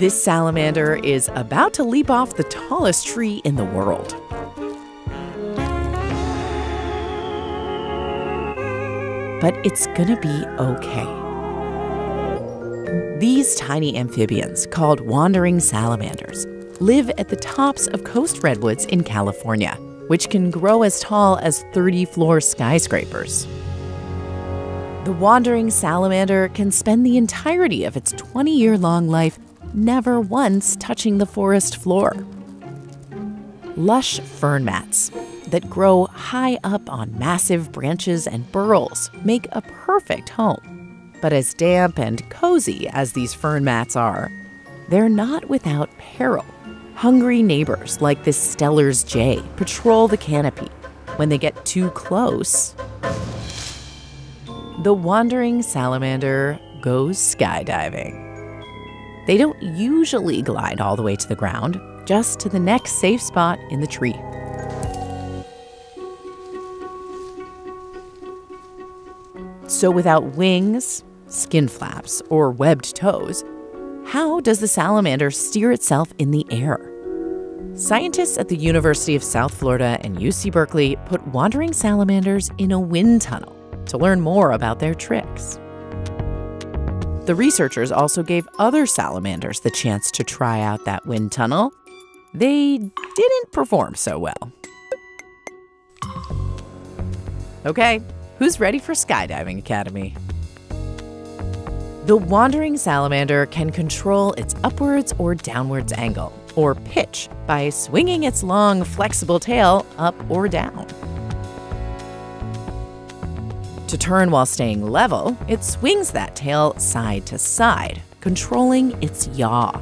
This salamander is about to leap off the tallest tree in the world. But it's gonna be okay. These tiny amphibians, called wandering salamanders, live at the tops of coast redwoods in California, which can grow as tall as 30-floor skyscrapers. The wandering salamander can spend the entirety of its 20-year-long life never once touching the forest floor. Lush fern mats that grow high up on massive branches and burls make a perfect home. But as damp and cozy as these fern mats are, they're not without peril. Hungry neighbors like this Steller's Jay patrol the canopy. When they get too close, the wandering salamander goes skydiving. They don't usually glide all the way to the ground, just to the next safe spot in the tree. So without wings, skin flaps, or webbed toes, how does the salamander steer itself in the air? Scientists at the University of South Florida and UC Berkeley put wandering salamanders in a wind tunnel to learn more about their tricks. The researchers also gave other salamanders the chance to try out that wind tunnel. They didn't perform so well. Okay, who's ready for Skydiving Academy? The wandering salamander can control its upwards or downwards angle, or pitch, by swinging its long, flexible tail up or down. To turn while staying level, it swings that tail side to side, controlling its yaw.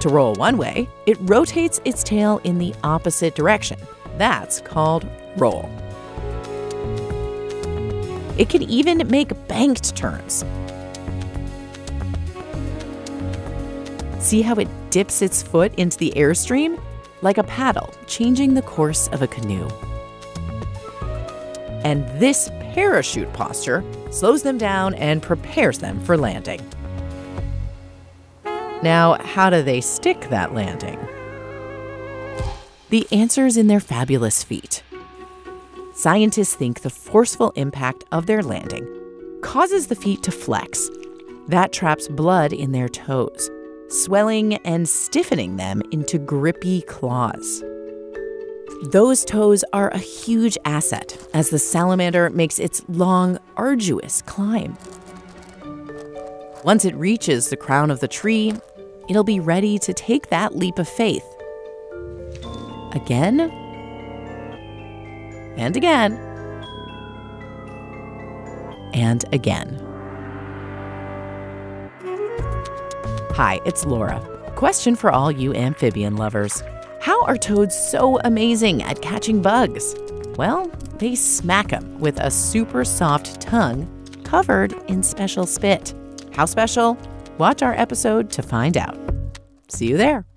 To roll one way, it rotates its tail in the opposite direction. That's called roll. It can even make banked turns. See how it dips its foot into the airstream? Like a paddle changing the course of a canoe. And this parachute posture slows them down and prepares them for landing. Now, how do they stick that landing? The answer is in their fabulous feet. Scientists think the forceful impact of their landing causes the feet to flex. That traps blood in their toes, swelling and stiffening them into grippy claws. Those toes are a huge asset as the salamander makes its long, arduous climb. Once it reaches the crown of the tree, it'll be ready to take that leap of faith. Again and again and again. Hi, it's Laura. Question for all you amphibian lovers. How are toads so amazing at catching bugs? Well, they smack them with a super soft tongue covered in special spit. How special? Watch our episode to find out. See you there.